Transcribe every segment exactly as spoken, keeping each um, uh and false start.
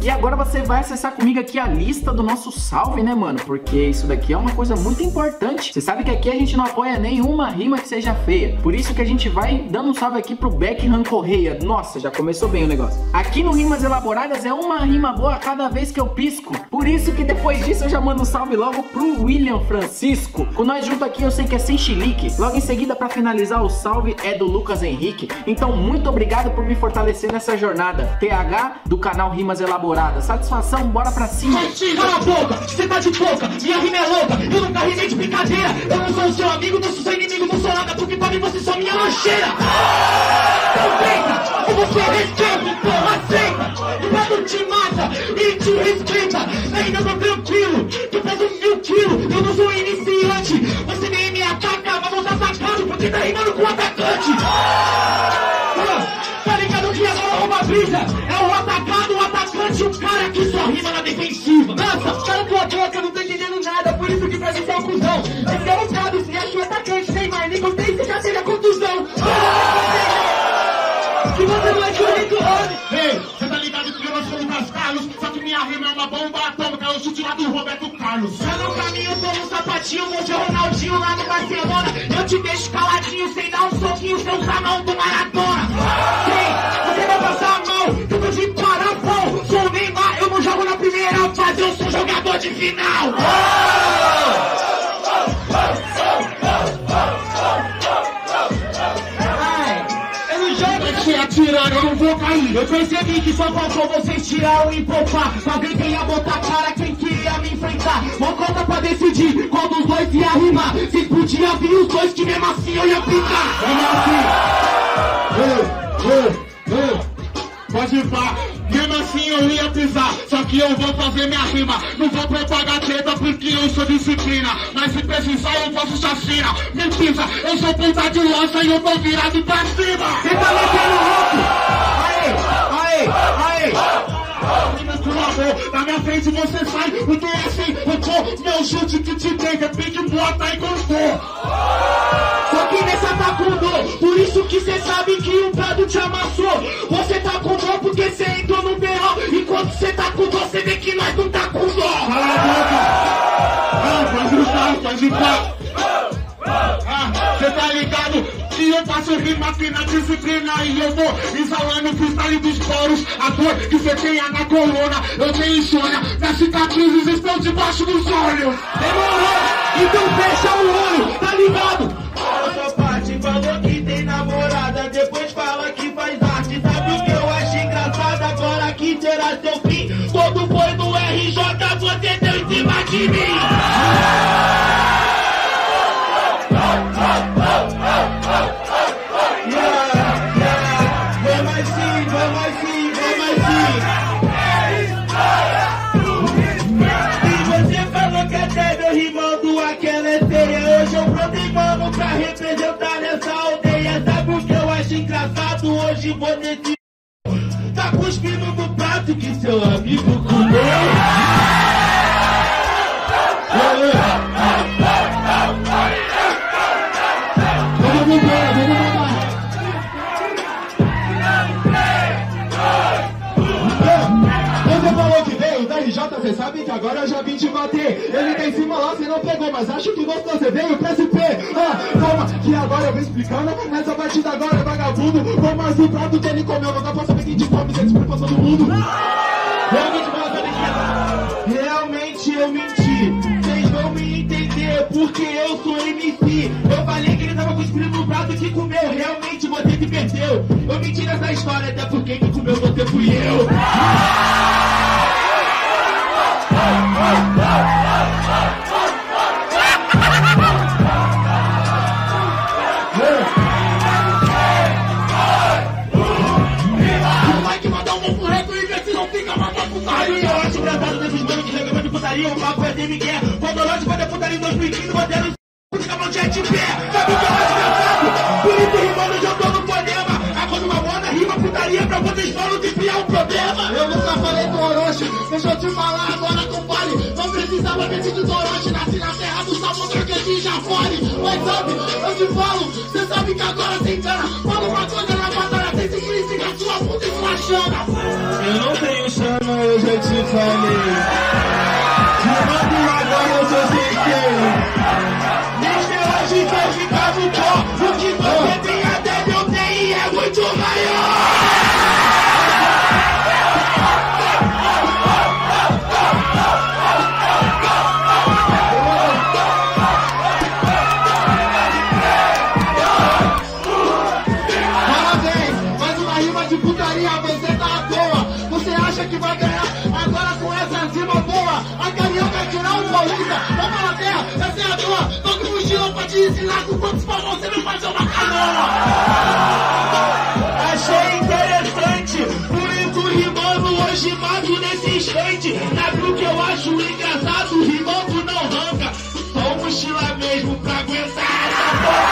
rimas. E agora você vai acessar comigo aqui a lista do nosso salve, né, mano? Porque isso daqui é uma coisa muito importante. Você sabe que aqui a gente não apoia nenhuma rima que seja feia. Por isso que a gente vai dando um salve aqui pro Beckham Correia. Nossa, já começou bem o negócio. Aqui no Rimas Elaboradas é uma rima boa a cada vez que eu pisco. Por isso que depois disso eu já mando um salve logo pro William Francisco. Com nós junto aqui eu sei que é sem chilique. Logo em seguida, pra finalizar, o salve é do Lucas Henrique. Então, muito obrigado por me fortalecer nessa jornada. T H do canal Rimas Elaboradas. Satisfação, bora pra cima. Cala a boca, você tá de boca. Minha rima é louca, eu nunca rimei de brincadeira. Eu não sou o seu amigo, não sou seu inimigo, não sou nada, porque pra mim você só minha lancheira. Respeita, ou você respeita, porra, aceita. O mano te mata e te respeita. Ainda tô tranquilo, tu peso mil quilos. Eu não sou iniciante, você nem me ataca, mas não tá atacado, porque tá rimando com o atacante. Tá ligado que agora rouba a brisa. É o atacado, o atacante, o cara que só rima na defensiva. Nossa, cala tua boca, não tô entendendo nada, por isso que pra mim tá um cuzão. Esse é o cabo, se acha o atacante, nem mais, nem contei, se já seja contusão. Que você não é correto, homem. Você tá ligado que eu não sou o Cascalos, só que minha rima é uma bomba atômica, eu chute lá do Roberto Carlos. Eu não caminho como um sapatinho, monte Ronaldinho lá no Barcelona. Eu te deixo caladinho, sem dar um soquinho, sem usar a mão do Maradona. Sim, você vai passar a mão, eu vou te parar, pão. Sou o Neymar, eu não jogo na primeira fase, eu sou jogador de final. Atirando, eu não vou cair. Eu percebi que só faltou vocês tirar o empopar. Alguém queria botar cara quem queria me enfrentar. Uma conta pra decidir qual dos dois ia rimar. Se podia vir os dois que mesmo assim eu ia pintar. Mesmo assim, eu, eu, eu. Pode ir pra... Mesmo assim eu ia pisar, só que eu vou fazer minha rima. Não vou propagar treta porque eu sou disciplina. Mas se precisar eu faço chacina. Me pisa, eu sou ponta de lança e eu tô virado pra cima. Você tá metendo louco? Aê, aê, aê. Na minha frente você sai, o teu é sem robô. Meu chute que te pega, pique, bota e gostou. Só que nessa tá com dor, por isso que cê sabe que o prado te amassou. Você tá com dor porque cê entrou no berrão. Enquanto cê tá com dor, cê vê que nós não tá com dor. Cala a boca, faz o carro, faz o carro. Cê tá ligado? E eu faço rima aqui na disciplina e eu vou exalando o freestyle dos poros. A dor que você tem na coluna, eu tenho insônia. Minhas cicatrizes estão debaixo dos olhos. Demorou? Então fecha o olho, tá ligado? Fala sua parte, falou que tem namorada, depois fala que faz arte. Sabe o que eu acho engraçado? Agora que terá seu fim, todo foi no R J, você deu em cima de mim. Pra representar essa aldeia, sabe o que eu acho engraçado? Hoje vou decidir. Tá cuspindo no prato que seu amigo comeu. Vamos embora, vamos embora. Você sabe que agora eu já vim te bater. Ele tá em cima lá, você não pegou, mas acho que gostou, você veio P S P. Ah, calma, que agora eu vou explicando. Nessa partida agora, vagabundo, vou mais o prato que ele comeu. Não dá pra saber quem de fome, você desprepou todo mundo. Realmente, mas, realmente eu menti. Vocês vão me entender, porque eu sou M C. Eu falei que ele tava cuspindo no prato que comeu. Realmente você se perdeu. Eu menti nessa história, até porque quem comeu você fui eu. O Mike mandou um reto e vê se não fica macaco com caralho. E eu acho engraçado desses dois que reclamam de putaria. O papo é de quer. Quando nós fazer putaria em dois mil e quinze, batendo em c***, fica pra onde é de pé. Sabe o que eu acho engraçado? Por isso rimando eu já tô no problema. Agora uma moda rima putaria pra vocês não desviar o problema. Eu nunca falei do Orochi, deixa eu te falar agora com precisava ter sido Dorote, nasci na terra do sabor, troquete já fole. Mas sabe, eu te falo, cê sabe que agora cê engana. Fala uma coisa na batalha, cê se critica, sua puta e sua chana. Eu não tenho chana. meu jeito de falar. Jogando agora eu sou sem querer. Minhas telas de trás ficavam pó. O que você tem até que eu tenho e é muito maior. Ensinar com quantos pau você não faz uma canoa. Achei interessante, por isso rimando hoje mato nesse instante. Sabe o que eu acho engraçado? Rimando não arranca, só mochila mesmo pra aguentar essa porra.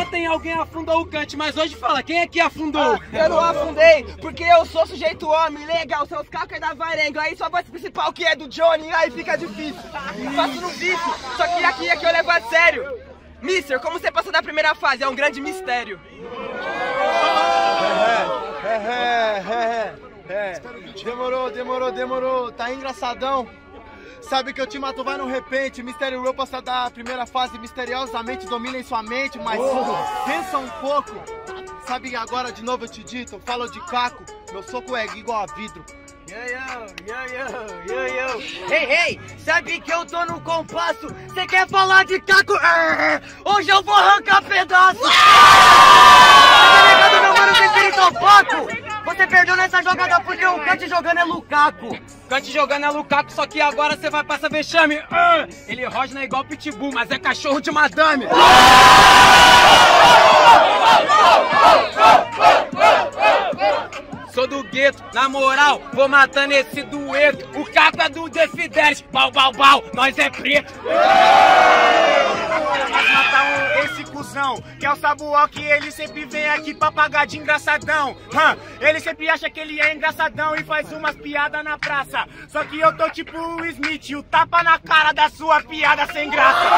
Ontem alguém afundou o Kant, mas hoje fala, quem é que afundou? Ah, eu não afundei, porque eu sou sujeito homem, legal, são os cacas da varenga, aí só a voz principal que é do Johnny, aí fica difícil. Eu faço no vício, só que aqui, aqui eu levo a sério. Mister, como você passou da primeira fase? É um grande mistério. Demorou, demorou, demorou, tá engraçadão. Sabe que eu te mato, vai no repente. Mistério Row passa da primeira fase. Misteriosamente domina em sua mente. Mas oh, pensa um pouco. Sabe, agora de novo eu te dito. Falo de caco, meu soco é igual a vidro. Yo, yo, yo, yo, yo. Ei, ei, sabe que eu tô no compasso. Cê quer falar de caco? Hoje eu vou arrancar pedaço. Tá ligado, meu mano, preferido opaco? Você perdeu nessa jogada porque o Kant jogando é Lukaku. Kant jogando é Lukaku, só que agora você vai passar vexame. Uh, ele roja não é igual pitbull, mas é cachorro de madame. Sou do gueto, na moral, vou matando esse dueto. O caco é do Defidelis, pau, pau, pau, nós é preto. Agora vai matar um, esse cuzão, que é o Sabuó, que ele sempre vem aqui pra pagar de engraçadão. Hum, ele sempre acha que ele é engraçadão e faz umas piadas na praça. Só que eu tô tipo o Smith, o tapa na cara da sua piada sem graça.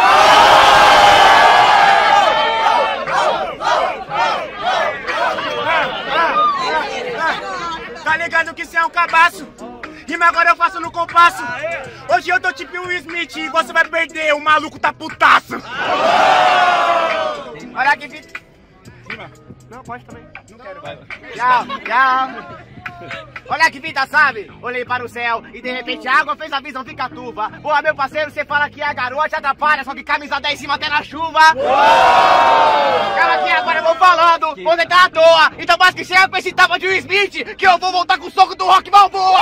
Tá ligado que cê é um cabaço? Rima agora eu faço no compasso. Hoje eu tô tipo o Smith e você vai perder, o maluco tá putaço. Olha que vi... Rima. Não, pode também. Não quero. Tchau, tchau. Olha que vida, sabe? Olhei para o céu e de repente a água fez a visão ficar turva. Boa, meu parceiro, você fala que a garota atrapalha, só que camisa dez em cima até na chuva. Calma aqui, agora eu vou falando, vou deitar à toa. Então mais que chega com esse tapa de Will Smith, que eu vou voltar com o soco do Rock Balboa.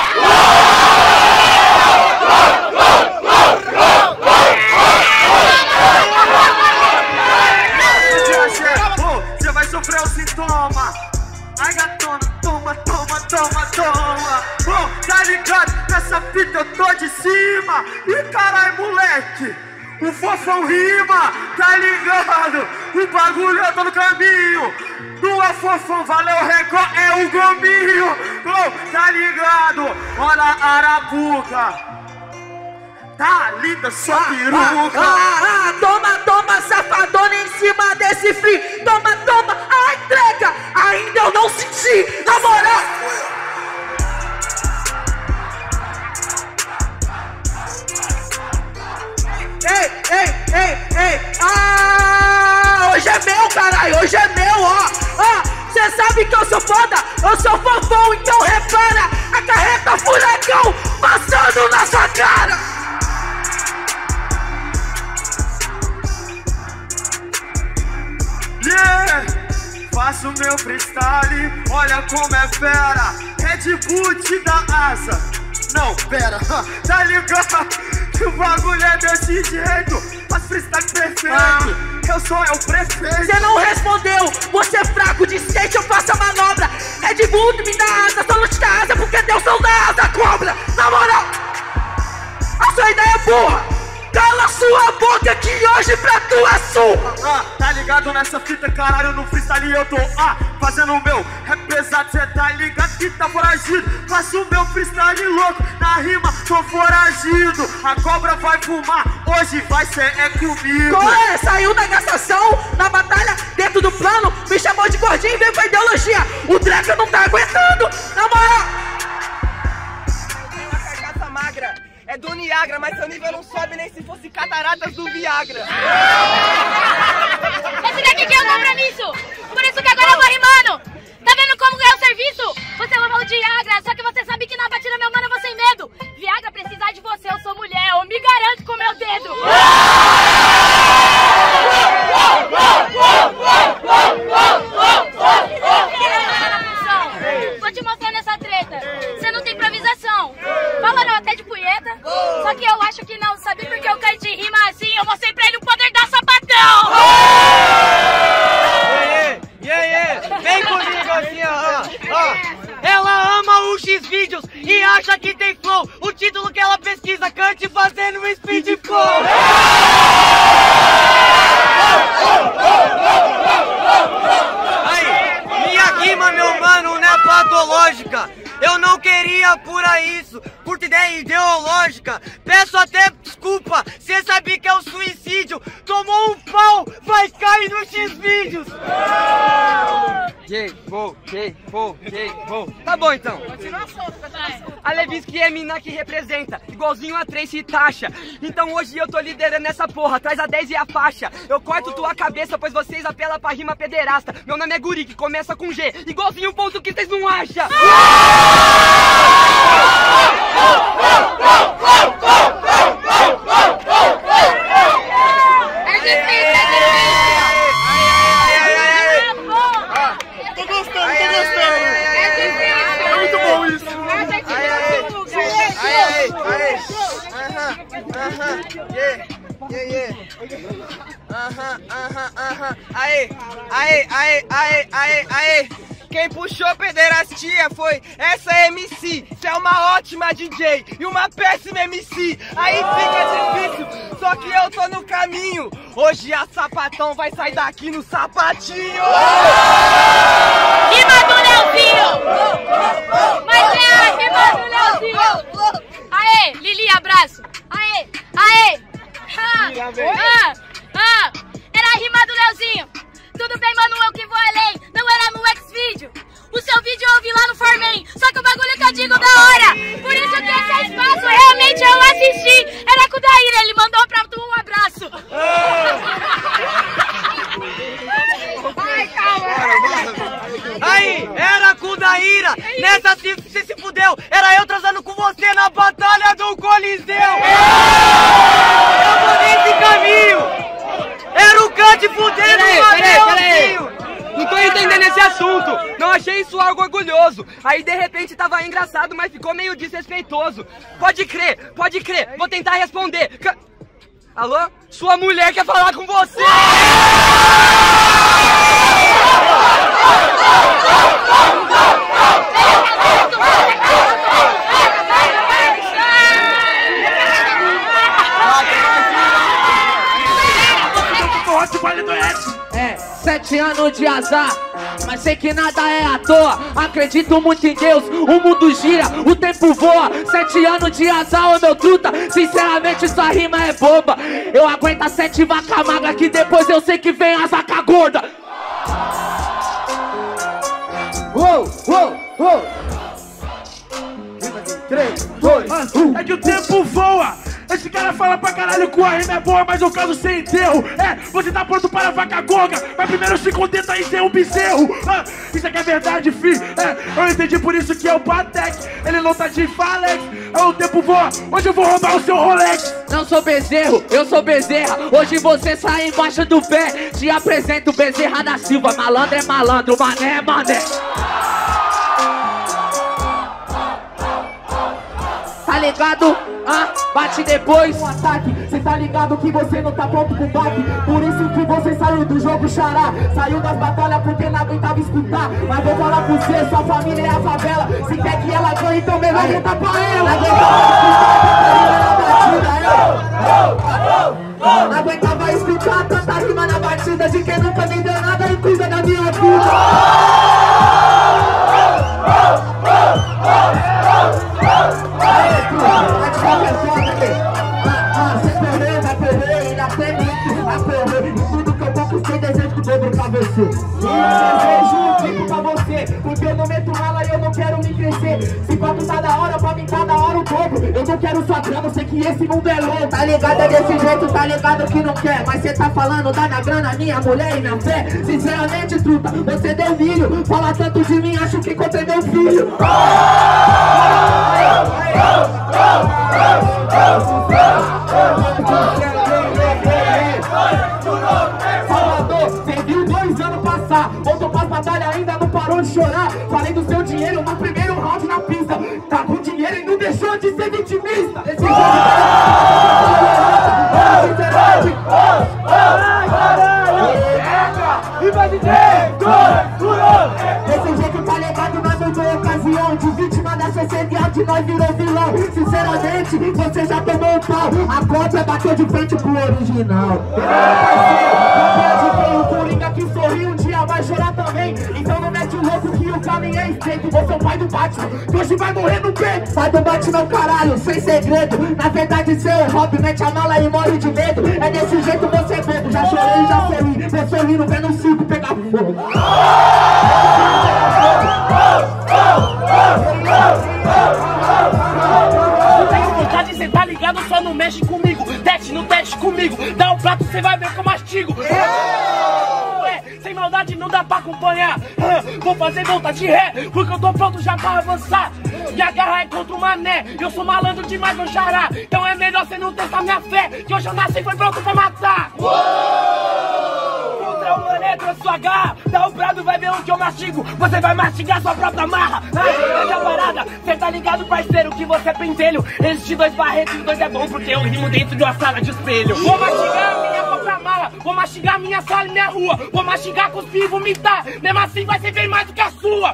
Você vai sofrer o sintoma. Ai, gatona, toma, toma, toma, toma. Bom, tá ligado? Nessa fita eu tô de cima. E carai, moleque, o fofão rima, tá ligado? O bagulho eu tô no caminho. Não é fofão, valeu, Record, é o gominho. Bom, tá ligado? Olha a arapuca. Tá linda sua peruca. Ah, ah, ah, toma, toma, safadona em cima desse free. Toma, toma, a entrega. Ainda eu não senti, na moral. Ei, ei, ei, ei. Ah, hoje é meu, caralho, hoje é meu, ó. Ah, cê sabe que eu sou foda, eu sou fofão, então repara. A carreta furacão passando na sua cara. Yeah. Faço meu freestyle, olha como é fera. Red Bull te dá asa. Não, pera, tá ligado? Que o bagulho é desse jeito. Faço freestyle perfeito, ah, eu sou é o prefeito. Você não respondeu, você é fraco de skate, eu faço a manobra. Red Bull me dá asa, só não te dá asa porque Deus não dá asa, cobra. Na moral, a sua ideia é burra. Cala sua boca que hoje pra tu é surra. Ah, tá ligado? ligado nessa fita, caralho, no freestyle eu tô ah, fazendo o meu rap pesado, cê tá ligado que tá foragido. Faço o meu freestyle louco, na rima tô foragido. A cobra vai fumar, hoje vai ser é comigo. Corre, saiu da gastação, na batalha, dentro do plano. Me chamou de gordinho e veio pra ideologia. O treco não tá aguentando, na moral. Eu tenho uma carcaça magra, é do Niagara, mas seu nível não sobe nem se fosse cataratas do Viagra. Esse daqui que é o compromisso, por isso que agora eu vou rimando. Tá vendo como é o serviço? Você ama o Viagra, só que você sabe que na batida, meu mano, eu vou sem medo. Viagra precisa de você, eu sou mulher, eu me garanto com meu dedo. Vou te mostrar nessa treta, você não tem improvisação. Fala não até de punheta, só que eu acho que não, sabe porque eu caí de rima assim? Eu mostrei pra ele o poder da sapatão. Yeah, yeah. Vem comigo assim, ó, ó. Ela ama os X-Vídeos e acha que tem flow. O título que ela pesquisa, cante fazendo um speed flow. Eu não queria apurar isso, por ideia ideológica. Peço até desculpa, cê sabe que é o suicídio. Tomou um pau, mas cai nos X-Vídeos. J-Bo, J-Bo, J-Bo. Tá bom então. Continua solto, a Levinsky é a mina que representa, igualzinho a Tracy e Tasha. Então hoje eu tô liderando essa porra, traz a dez e a faixa. Eu corto tua cabeça, pois vocês apelam pra rima pederasta. Meu nome é Guri, que começa com G, igualzinho o ponto que vocês não acham. Aham, aham, aham, aê, aê, aê, aê, aê, aê. Quem puxou pederastia foi essa M C. Você é uma ótima D J e uma péssima M C. Aí fica difícil, só que eu tô no caminho. Hoje a sapatão vai sair daqui no sapatinho. Rima do Leozinho. Mas é a rima do Leozinho. Aê, Lili, abraço. Aê, aê. Ah, ah, ah, era a rima do Leozinho. Tudo bem, mano, eu que vou além. Não era no X-Video. O seu vídeo eu vi lá no Formen. Só que o bagulho que eu digo da hora, por isso que esse espaço realmente eu assisti. Era com o Daíra, ele mandou pra tu um abraço. Ai, calma. Aí, era com o Daíra. Nessa se você se fudeu. Era eu transando com você na batalha do Coliseu. Não achei isso algo orgulhoso. Aí de repente tava engraçado, mas ficou meio desrespeitoso. Pode crer, pode crer, vou tentar responder. Ca... Alô? Sua mulher quer falar com você! É, sete anos de azar, mas sei que nada é à toa. Acredito muito em Deus, o mundo gira, o tempo voa. Sete anos de azar, ô meu truta, sinceramente sua rima é boba. Eu aguento as sete vacas magras, que depois eu sei que vem as vacas gordas. Uou, uou, uou. três, dois, um. É que o tempo voa. Esse cara fala pra caralho que a rima é boa, mas eu caso sem enterro. É, você tá pronto para a vaca gorda, mas primeiro se contenta em ser um bezerro. Ah, isso é que é verdade, fi. É, eu entendi, por isso que é o Patek. Ele não tá de Falex. É o tempo voa, hoje eu vou roubar o seu Rolex. Não sou bezerro, eu sou bezerra. Hoje você sai embaixo do pé. Te apresento Bezerra da Silva. Malandro é malandro, mané é mané. Tá ligado? Ah, bate depois um ataque, cê tá ligado que você não tá pronto pro baque. Por isso que você saiu do jogo, xará. Saiu das batalhas porque não aguentava escutar. Mas vou falar pro cê, sua família é a favela. Se quer que ela ganhe, então melhor aguenta pra ela. Aguentava escutar tanta rima na batida, aguentava escutar tanta rima na batida de quem nunca minha vida. Você. Eu desejo um tipo pra você, porque eu não meto mala e eu não quero me crescer. Se quatro tá da hora, pra mim tá da hora o dobro. Eu não quero sua grana, eu sei que esse mundo é louco. Tá ligado é desse jeito, tá ligado que não quer. Mas cê tá falando, dá na grana, minha mulher e minha fé. Sinceramente, truta, você deu milho. Fala tanto de mim, acho que contei meu filho. Outro pra batalha ainda não parou de chorar. Falei do seu dinheiro no primeiro round na pista. Tá com dinheiro e não deixou de ser vitimista. Esse jogo tá ligado, nós não foi ocasião. De vítima da sociedade nós virou vilão. Sinceramente, você já tomou o pau. A cópia bateu de frente pro original. Então não mete o louco que o caminho é estreito. Você é o pai do Batman, que hoje vai morrer no peito. Pai do Batman, caralho, sem segredo. Na verdade cê é hobby, mete a mala e morre de medo. É desse jeito você é medo. Já chorei, já sorri, vê sorrindo, vendo um circo pegar fogo. Cê tá ligado, só não mexe comigo. Teste, não teste comigo. Dá um prato, cê vai ver que eu mastigo. Sem maldade não dá pra acompanhar. Vou fazer volta de ré, porque eu tô pronto já pra avançar. E a garra é contra o mané. Eu sou malandro demais, meu xará. Então é melhor cê não testar minha fé, que hoje eu nasci e foi pronto pra matar. Contra o mané, pra sua garra. Dá o prado, vai ver o que eu mastigo. Você vai mastigar sua própria marra. Ai, a parada, cê tá ligado, parceiro, que você é pentelho. Esses dois barretos, os dois é bom, porque eu rimo dentro de uma sala de espelho. Vou mastigar a minha própria mala. Vou mastigar minha sala e minha rua. Vou mastigar, cuspir e vomitar. Mesmo assim vai ser bem mais do que a sua.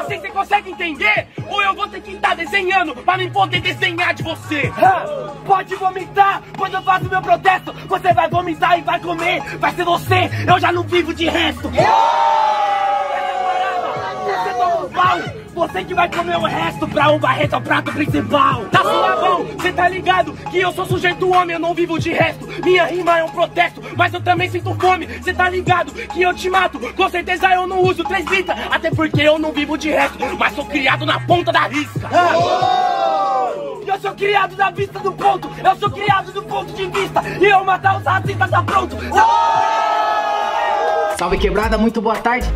Assim você consegue entender? Ou eu vou ter que estar desenhando pra não poder desenhar de você. Pode vomitar, quando eu faço meu protesto. Você vai vomitar e vai comer. Vai ser você, eu já não vivo de resto. Você toma um pau, você que vai comer o resto. Pra um barreto é o prato principal. Tá sua mão, cê tá ligado que eu sou sujeito homem, eu não vivo de resto. Minha rima é um protesto, mas eu também sinto fome. Cê tá ligado que eu te mato, com certeza eu não uso três litros. Até porque eu não vivo de resto, mas sou criado na ponta da risca. Eu sou criado da vista do ponto, eu sou criado do ponto de vista. E eu matar os racistas, tá pronto. Salve quebrada, muito boa tarde.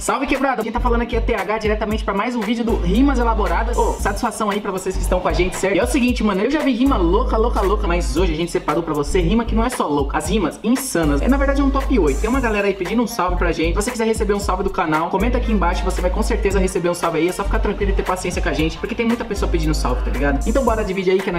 Salve quebrada! Quem tá falando aqui é T H, diretamente pra mais um vídeo do Rimas Elaboradas. Ô, oh, satisfação aí pra vocês que estão com a gente, certo? E é o seguinte, mano, eu já vi rima louca, louca, louca, mas hoje a gente separou pra você rima que não é só louca, as rimas insanas. É, na verdade, um top oito. Tem uma galera aí pedindo um salve pra gente. Se você quiser receber um salve do canal, comenta aqui embaixo, você vai com certeza receber um salve aí. É só ficar tranquilo e ter paciência com a gente, porque tem muita pessoa pedindo salve, tá ligado? Então bora dividir aí que é